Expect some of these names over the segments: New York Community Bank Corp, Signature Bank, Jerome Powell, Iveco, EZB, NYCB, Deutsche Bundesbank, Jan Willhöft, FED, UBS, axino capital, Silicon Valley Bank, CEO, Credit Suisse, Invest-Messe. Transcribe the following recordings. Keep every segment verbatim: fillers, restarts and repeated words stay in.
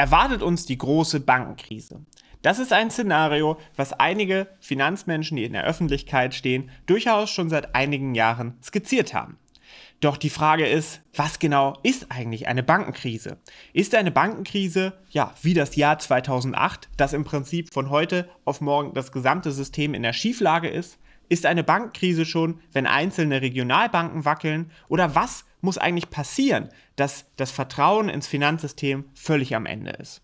erwartet uns die große Bankenkrise. Das ist ein Szenario, was einige Finanzmenschen, die in der Öffentlichkeit stehen, durchaus schon seit einigen Jahren skizziert haben. Doch die Frage ist, was genau ist eigentlich eine Bankenkrise? Ist eine Bankenkrise, ja, wie das Jahr zweitausendacht, das im Prinzip von heute auf morgen das gesamte System in der Schieflage ist? Ist eine Bankenkrise schon, wenn einzelne Regionalbanken wackeln? Oder was muss eigentlich passieren, dass das Vertrauen ins Finanzsystem völlig am Ende ist?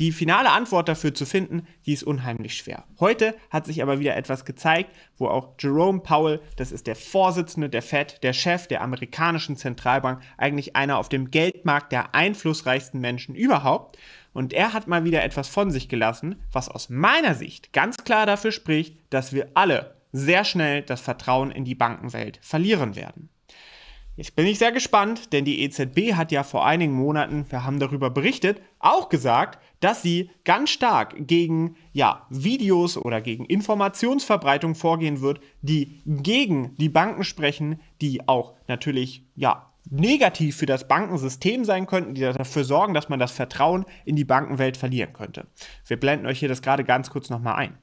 Die finale Antwort dafür zu finden, die ist unheimlich schwer. Heute hat sich aber wieder etwas gezeigt, wo auch Jerome Powell, das ist der Vorsitzende der F E D, der Chef der amerikanischen Zentralbank, eigentlich einer auf dem Geldmarkt der einflussreichsten Menschen überhaupt. Und er hat mal wieder etwas von sich gelassen, was aus meiner Sicht ganz klar dafür spricht, dass wir alle sehr schnell das Vertrauen in die Bankenwelt verlieren werden. Jetzt bin ich sehr gespannt, denn die E Z B hat ja vor einigen Monaten, wir haben darüber berichtet, auch gesagt, dass sie ganz stark gegen ja, Videos oder gegen Informationsverbreitung vorgehen wird, die gegen die Banken sprechen, die auch natürlich ja, negativ für das Bankensystem sein könnten, die dafür sorgen, dass man das Vertrauen in die Bankenwelt verlieren könnte. Wir blenden euch hier das gerade ganz kurz nochmal ein.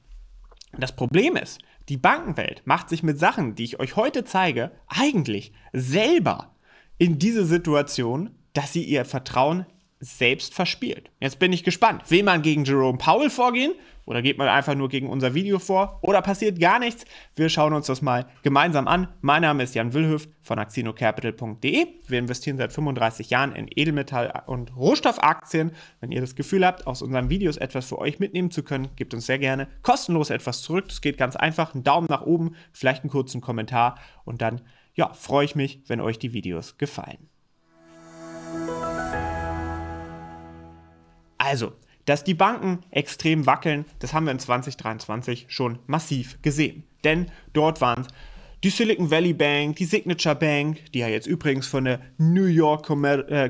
Das Problem ist, die Bankenwelt macht sich mit Sachen, die ich euch heute zeige, eigentlich selber in diese Situation, dass sie ihr Vertrauen selbst verspielt. Jetzt bin ich gespannt. Will man gegen Jerome Powell vorgehen oder geht man einfach nur gegen unser Video vor oder passiert gar nichts? Wir schauen uns das mal gemeinsam an. Mein Name ist Jan Willhöft von axino capital punkt de. Wir investieren seit fünfunddreißig Jahren in Edelmetall- und Rohstoffaktien. Wenn ihr das Gefühl habt, aus unseren Videos etwas für euch mitnehmen zu können, gebt uns sehr gerne kostenlos etwas zurück. Das geht ganz einfach. Einen Daumen nach oben, vielleicht einen kurzen Kommentar und dann ja, freue ich mich, wenn euch die Videos gefallen. Also, dass die Banken extrem wackeln, das haben wir in zweitausenddreiundzwanzig schon massiv gesehen. Denn dort waren die Silicon Valley Bank, die Signature Bank, die ja jetzt übrigens von der New York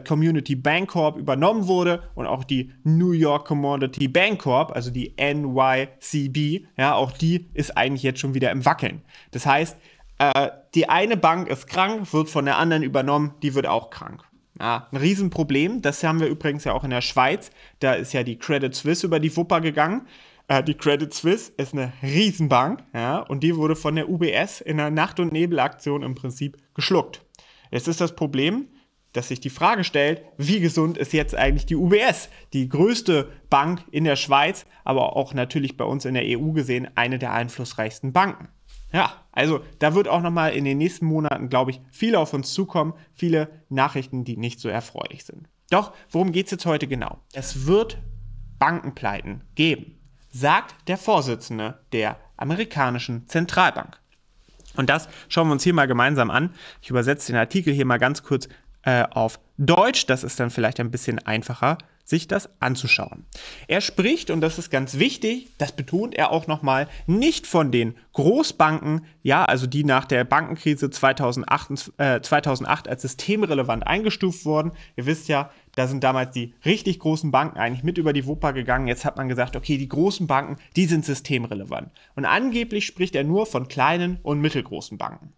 Community Bank Corp übernommen wurde und auch die New York Community Bank Corp, also die N Y C B, ja, auch die ist eigentlich jetzt schon wieder im Wackeln. Das heißt, äh, die eine Bank ist krank, wird von der anderen übernommen, die wird auch krank. Ja, ein Riesenproblem, das haben wir übrigens ja auch in der Schweiz, da ist ja die Credit Suisse über die Wupper gegangen. Äh, die Credit Suisse ist eine Riesenbank, ja, und die wurde von der U B S in einer Nacht- und Nebelaktion im Prinzip geschluckt. Jetzt ist das Problem, dass sich die Frage stellt, wie gesund ist jetzt eigentlich die U B S, die größte Bank in der Schweiz, aber auch natürlich bei uns in der E U gesehen, eine der einflussreichsten Banken. Ja, also da wird auch nochmal in den nächsten Monaten, glaube ich, viel auf uns zukommen, viele Nachrichten, die nicht so erfreulich sind. Doch, worum geht es jetzt heute genau? Es wird Bankenpleiten geben, sagt der Vorsitzende der amerikanischen Zentralbank. Und das schauen wir uns hier mal gemeinsam an. Ich übersetze den Artikel hier mal ganz kurz äh, auf Deutsch, das ist dann vielleicht ein bisschen einfacher, sich das anzuschauen. Er spricht, und das ist ganz wichtig, das betont er auch nochmal, nicht von den Großbanken, ja, also die nach der Bankenkrise zweitausendacht, äh, zweitausendacht als systemrelevant eingestuft wurden. Ihr wisst ja, da sind damals die richtig großen Banken eigentlich mit über die Wupper gegangen. Jetzt hat man gesagt, okay, die großen Banken, die sind systemrelevant. Und angeblich spricht er nur von kleinen und mittelgroßen Banken.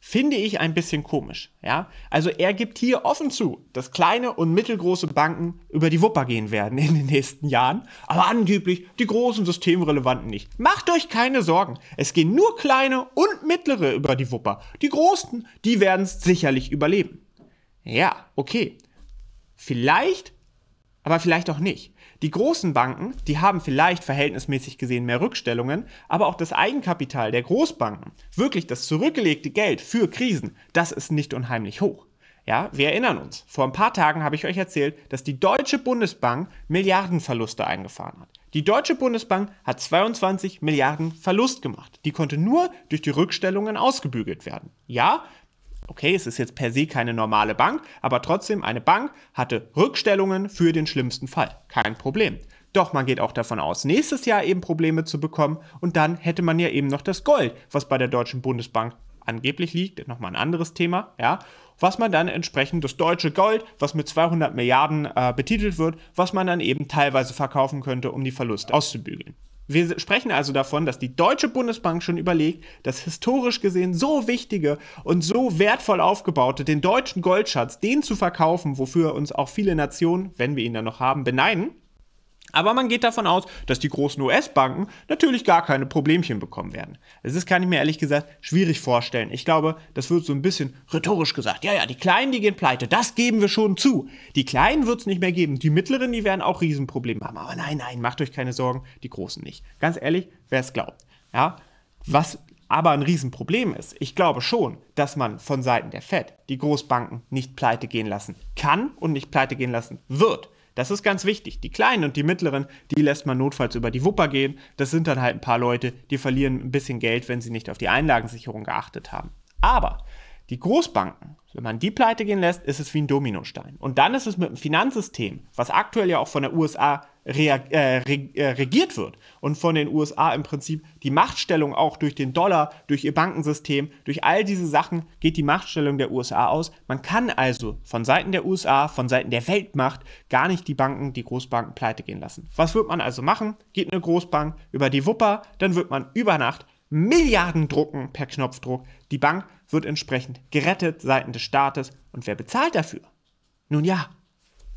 Finde ich ein bisschen komisch, ja. Also er gibt hier offen zu, dass kleine und mittelgroße Banken über die Wupper gehen werden in den nächsten Jahren, aber angeblich die großen systemrelevanten nicht. Macht euch keine Sorgen, es gehen nur kleine und mittlere über die Wupper. Die großen, die werden es sicherlich überleben. Ja, okay, vielleicht, aber vielleicht auch nicht. Die großen Banken, die haben vielleicht verhältnismäßig gesehen mehr Rückstellungen, aber auch das Eigenkapital der Großbanken, wirklich das zurückgelegte Geld für Krisen, das ist nicht unheimlich hoch. Ja, wir erinnern uns, vor ein paar Tagen habe ich euch erzählt, dass die Deutsche Bundesbank Milliardenverluste eingefahren hat. Die Deutsche Bundesbank hat zweiundzwanzig Milliarden Verlust gemacht. Die konnte nur durch die Rückstellungen ausgebügelt werden. Ja, okay, es ist jetzt per se keine normale Bank, aber trotzdem, eine Bank hatte Rückstellungen für den schlimmsten Fall. Kein Problem. Doch man geht auch davon aus, nächstes Jahr eben Probleme zu bekommen und dann hätte man ja eben noch das Gold, was bei der Deutschen Bundesbank angeblich liegt, nochmal ein anderes Thema, ja, was man dann entsprechend, das deutsche Gold, was mit zweihundert Milliarden äh, betitelt wird, was man dann eben teilweise verkaufen könnte, um die Verluste auszubügeln. Wir sprechen also davon, dass die Deutsche Bundesbank schon überlegt, das historisch gesehen so wichtige und so wertvoll aufgebaute, den deutschen Goldschatz, den zu verkaufen, wofür uns auch viele Nationen, wenn wir ihn dann noch haben, beneiden. Aber man geht davon aus, dass die großen U S-Banken natürlich gar keine Problemchen bekommen werden. Das kann ich mir ehrlich gesagt schwierig vorstellen. Ich glaube, das wird so ein bisschen rhetorisch gesagt. Ja, ja, die Kleinen, die gehen pleite, das geben wir schon zu. Die Kleinen wird es nicht mehr geben. Die Mittleren, die werden auch Riesenprobleme haben. Aber nein, nein, macht euch keine Sorgen, die Großen nicht. Ganz ehrlich, wer es glaubt. Ja, was aber ein Riesenproblem ist, ich glaube schon, dass man von Seiten der F E D die Großbanken nicht pleite gehen lassen kann und nicht pleite gehen lassen wird. Das ist ganz wichtig. Die Kleinen und die Mittleren, die lässt man notfalls über die Wupper gehen. Das sind dann halt ein paar Leute, die verlieren ein bisschen Geld, wenn sie nicht auf die Einlagensicherung geachtet haben. Aber die Großbanken, wenn man die pleite gehen lässt, ist es wie ein Dominostein. Und dann ist es mit dem Finanzsystem, was aktuell ja auch von der U S A äh, regiert wird und von den U S A im Prinzip die Machtstellung auch durch den Dollar, durch ihr Bankensystem, durch all diese Sachen geht die Machtstellung der U S A aus. Man kann also von Seiten der U S A, von Seiten der Weltmacht gar nicht die Banken, die Großbanken pleite gehen lassen. Was wird man also machen? Geht eine Großbank über die Wupper, dann wird man über Nacht Milliarden drucken per Knopfdruck. Die Bank wird entsprechend gerettet seitens des Staates. Und wer bezahlt dafür? Nun ja,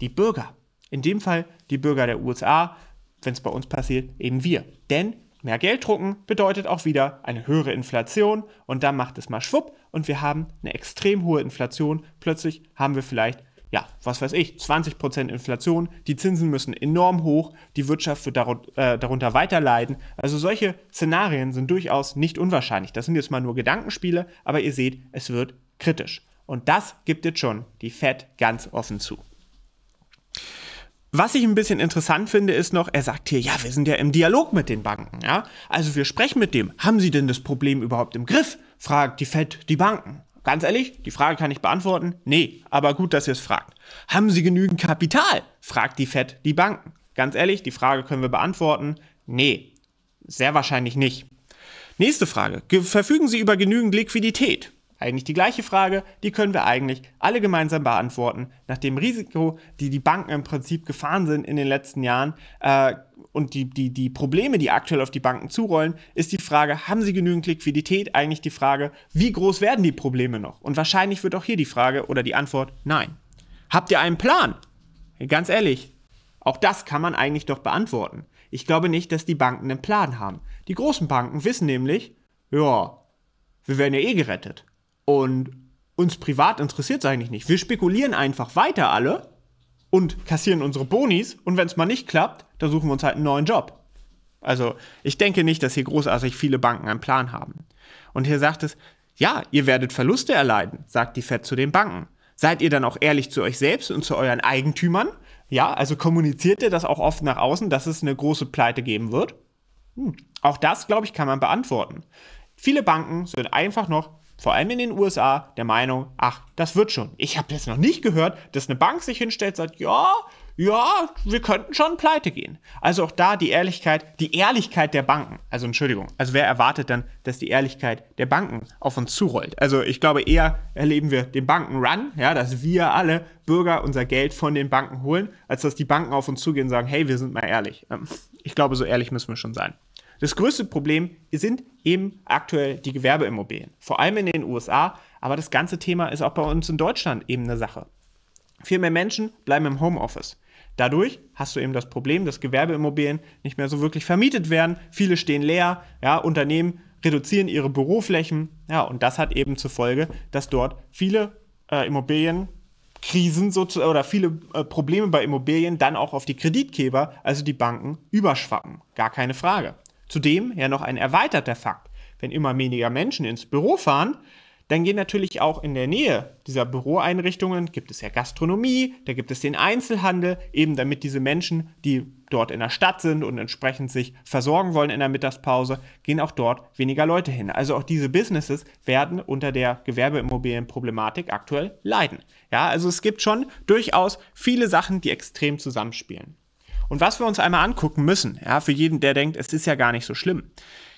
die Bürger. In dem Fall die Bürger der U S A, wenn es bei uns passiert, eben wir. Denn mehr Geld drucken bedeutet auch wieder eine höhere Inflation und dann macht es mal schwupp und wir haben eine extrem hohe Inflation. Plötzlich haben wir vielleicht, ja, was weiß ich, zwanzig Prozent Inflation, die Zinsen müssen enorm hoch, die Wirtschaft wird darunter weiter leiden. Also solche Szenarien sind durchaus nicht unwahrscheinlich. Das sind jetzt mal nur Gedankenspiele, aber ihr seht, es wird kritisch. Und das gibt jetzt schon die F E D ganz offen zu. Was ich ein bisschen interessant finde, ist noch, er sagt hier, ja, wir sind ja im Dialog mit den Banken. Ja? Also wir sprechen mit dem, haben sie denn das Problem überhaupt im Griff? Fragt die F E D die Banken. Ganz ehrlich, die Frage kann ich beantworten. Nee, aber gut, dass ihr es fragt. Haben sie genügend Kapital? Fragt die F E D die Banken. Ganz ehrlich, die Frage können wir beantworten. Nee, sehr wahrscheinlich nicht. Nächste Frage. Verfügen sie über genügend Liquidität? Eigentlich die gleiche Frage, die können wir eigentlich alle gemeinsam beantworten. Nach dem Risiko, die die Banken im Prinzip gefahren sind in den letzten Jahren äh, und die, die, die Probleme, die aktuell auf die Banken zurollen, ist die Frage, haben sie genügend Liquidität? Eigentlich die Frage, wie groß werden die Probleme noch? Und wahrscheinlich wird auch hier die Frage oder die Antwort, nein. Habt ihr einen Plan? Ganz ehrlich, auch das kann man eigentlich doch beantworten. Ich glaube nicht, dass die Banken einen Plan haben. Die großen Banken wissen nämlich, ja, wir werden ja eh gerettet. Und uns privat interessiert es eigentlich nicht. Wir spekulieren einfach weiter alle und kassieren unsere Bonis. Und wenn es mal nicht klappt, dann suchen wir uns halt einen neuen Job. Also ich denke nicht, dass hier großartig viele Banken einen Plan haben. Und hier sagt es, ja, ihr werdet Verluste erleiden, sagt die F E D zu den Banken. Seid ihr dann auch ehrlich zu euch selbst und zu euren Eigentümern? Ja, also kommuniziert ihr das auch oft nach außen, dass es eine große Pleite geben wird? Hm. Auch das, glaube ich, kann man beantworten. Viele Banken sind einfach noch vor allem in den U S A der Meinung, ach, das wird schon. Ich habe jetzt noch nicht gehört, dass eine Bank sich hinstellt und sagt, ja, ja, wir könnten schon pleite gehen. Also auch da die Ehrlichkeit, die Ehrlichkeit der Banken. Also Entschuldigung, also wer erwartet dann, dass die Ehrlichkeit der Banken auf uns zurollt? Also ich glaube, eher erleben wir den Banken-Run, ja, dass wir alle Bürger unser Geld von den Banken holen, als dass die Banken auf uns zugehen und sagen, hey, wir sind mal ehrlich. Ich glaube, so ehrlich müssen wir schon sein. Das größte Problem sind eben aktuell die Gewerbeimmobilien, vor allem in den U S A, aber das ganze Thema ist auch bei uns in Deutschland eben eine Sache. Viel mehr Menschen bleiben im Homeoffice. Dadurch hast du eben das Problem, dass Gewerbeimmobilien nicht mehr so wirklich vermietet werden, viele stehen leer, ja, Unternehmen reduzieren ihre Büroflächen, ja, und das hat eben zur Folge, dass dort viele äh, Immobilien Krisen sozusagen oder viele äh, Probleme bei Immobilien dann auch auf die Kreditgeber, also die Banken, überschwappen. Gar keine Frage. Zudem ja noch ein erweiterter Fakt. Wenn immer weniger Menschen ins Büro fahren, dann gehen natürlich auch in der Nähe dieser Büroeinrichtungen, gibt es ja Gastronomie, da gibt es den Einzelhandel, eben damit diese Menschen, die dort in der Stadt sind und entsprechend sich versorgen wollen in der Mittagspause, gehen auch dort weniger Leute hin. Also auch diese Businesses werden unter der Gewerbeimmobilienproblematik aktuell leiden. Ja, also es gibt schon durchaus viele Sachen, die extrem zusammenspielen. Und was wir uns einmal angucken müssen, ja, für jeden, der denkt, es ist ja gar nicht so schlimm.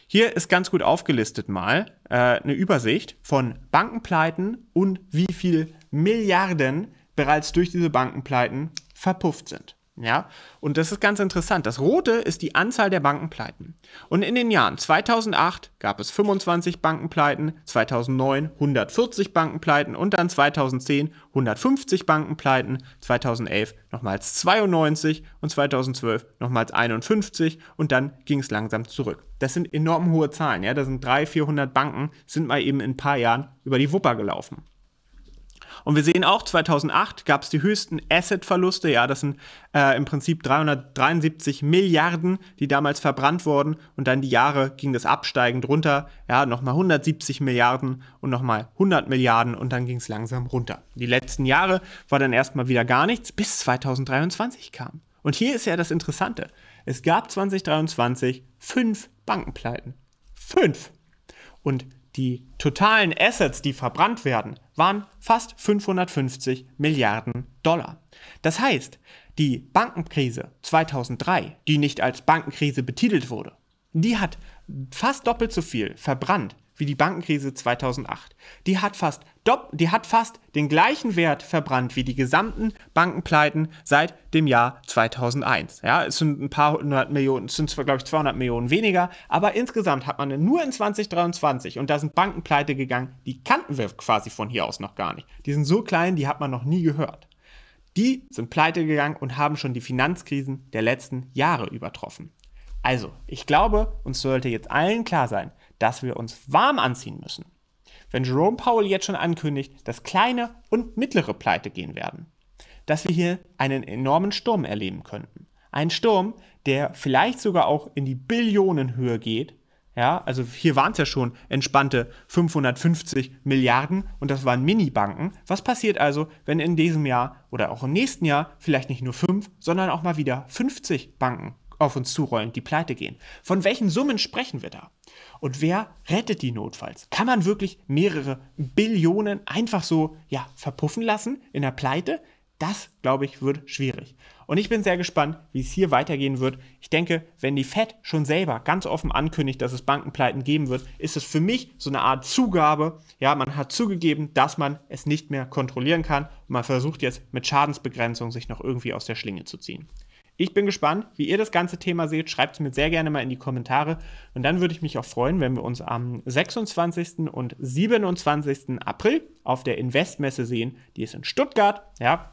Hier ist ganz gut aufgelistet mal äh, eine Übersicht von Bankenpleiten und wie viel Milliarden bereits durch diese Bankenpleiten verpufft sind. Ja, und das ist ganz interessant. Das Rote ist die Anzahl der Bankenpleiten. Und in den Jahren zweitausendacht gab es fünfundzwanzig Bankenpleiten, zweitausendneun hundertvierzig Bankenpleiten und dann zweitausendzehn hundertfünfzig Bankenpleiten, zweitausendelf nochmals zweiundneunzig und zweitausendzwölf nochmals einundfünfzig und dann ging es langsam zurück. Das sind enorm hohe Zahlen. Ja, da sind dreihundert, vierhundert Banken, sind mal eben in ein paar Jahren über die Wupper gelaufen. Und wir sehen auch, zweitausendacht gab es die höchsten Asset-Verluste. Ja, das sind äh, im Prinzip dreihundertdreiundsiebzig Milliarden, die damals verbrannt wurden. Und dann die Jahre ging das absteigend runter. Ja, nochmal hundertsiebzig Milliarden und nochmal hundert Milliarden und dann ging es langsam runter. Die letzten Jahre war dann erstmal wieder gar nichts, bis zweitausenddreiundzwanzig kam. Und hier ist ja das Interessante. Es gab zweitausenddreiundzwanzig fünf Bankenpleiten. Fünf! Und die totalen Assets, die verbrannt werden, waren fast fünfhundertfünfzig Milliarden Dollar. Das heißt, die Bankenkrise zweitausenddrei, die nicht als Bankenkrise betitelt wurde, die hat fast doppelt so viel verbrannt wie die Bankenkrise zweitausendacht. Die hat fast, die hat fast den gleichen Wert verbrannt wie die gesamten Bankenpleiten seit dem Jahr zweitausendeins. Ja, es sind ein paar hundert Millionen, es sind zwar, glaube ich, zweihundert Millionen weniger, aber insgesamt hat man nur in zweitausenddreiundzwanzig, und da sind Bankenpleite gegangen, die kannten wir quasi von hier aus noch gar nicht. Die sind so klein, die hat man noch nie gehört. Die sind pleite gegangen und haben schon die Finanzkrisen der letzten Jahre übertroffen. Also, ich glaube, uns sollte jetzt allen klar sein, dass wir uns warm anziehen müssen, wenn Jerome Powell jetzt schon ankündigt, dass kleine und mittlere Pleite gehen werden, dass wir hier einen enormen Sturm erleben könnten. Ein Sturm, der vielleicht sogar auch in die Billionenhöhe geht. Ja, also hier waren es ja schon entspannte fünfhundertfünfzig Milliarden und das waren Minibanken. Was passiert also, wenn in diesem Jahr oder auch im nächsten Jahr vielleicht nicht nur fünf, sondern auch mal wieder fünfzig Banken auf uns zurollen, die pleite gehen? Von welchen Summen sprechen wir da? Und wer rettet die notfalls? Kann man wirklich mehrere Billionen einfach so, ja, verpuffen lassen in der Pleite? Das, glaube ich, wird schwierig. Und ich bin sehr gespannt, wie es hier weitergehen wird. Ich denke, wenn die Fed schon selber ganz offen ankündigt, dass es Bankenpleiten geben wird, ist es für mich so eine Art Zugabe. Ja, man hat zugegeben, dass man es nicht mehr kontrollieren kann. Und man versucht jetzt mit Schadensbegrenzung sich noch irgendwie aus der Schlinge zu ziehen. Ich bin gespannt, wie ihr das ganze Thema seht. Schreibt es mir sehr gerne mal in die Kommentare. Und dann würde ich mich auch freuen, wenn wir uns am sechsundzwanzigsten und siebenundzwanzigsten April auf der Invest-Messe sehen. Die ist in Stuttgart. Ja,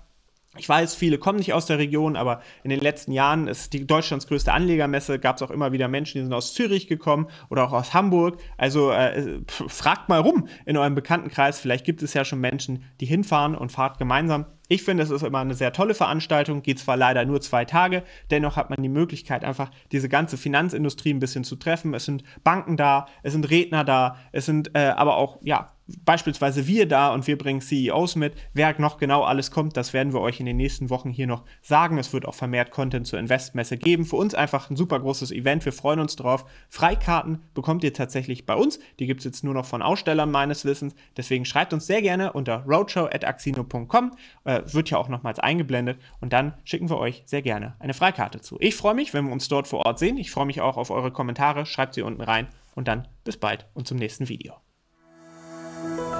ich weiß, viele kommen nicht aus der Region, aber in den letzten Jahren ist die Deutschlands größte Anlegermesse, gab es auch immer wieder Menschen, die sind aus Zürich gekommen oder auch aus Hamburg. Also äh, fragt mal rum in eurem Bekanntenkreis, vielleicht gibt es ja schon Menschen, die hinfahren, und fahrt gemeinsam. Ich finde, es ist immer eine sehr tolle Veranstaltung, geht zwar leider nur zwei Tage, dennoch hat man die Möglichkeit, einfach diese ganze Finanzindustrie ein bisschen zu treffen. Es sind Banken da, es sind Redner da, es sind äh, aber auch, ja, beispielsweise wir da, und wir bringen C E Os mit. Wer noch genau alles kommt, das werden wir euch in den nächsten Wochen hier noch sagen. Es wird auch vermehrt Content zur Invest-Messe geben. Für uns einfach ein super großes Event. Wir freuen uns drauf. Freikarten bekommt ihr tatsächlich bei uns. Die gibt es jetzt nur noch von Ausstellern meines Wissens. Deswegen schreibt uns sehr gerne unter roadshow at axino punkt com. Äh, wird ja auch nochmals eingeblendet. Und dann schicken wir euch sehr gerne eine Freikarte zu. Ich freue mich, wenn wir uns dort vor Ort sehen. Ich freue mich auch auf eure Kommentare. Schreibt sie unten rein. Und dann bis bald und zum nächsten Video. Thank you.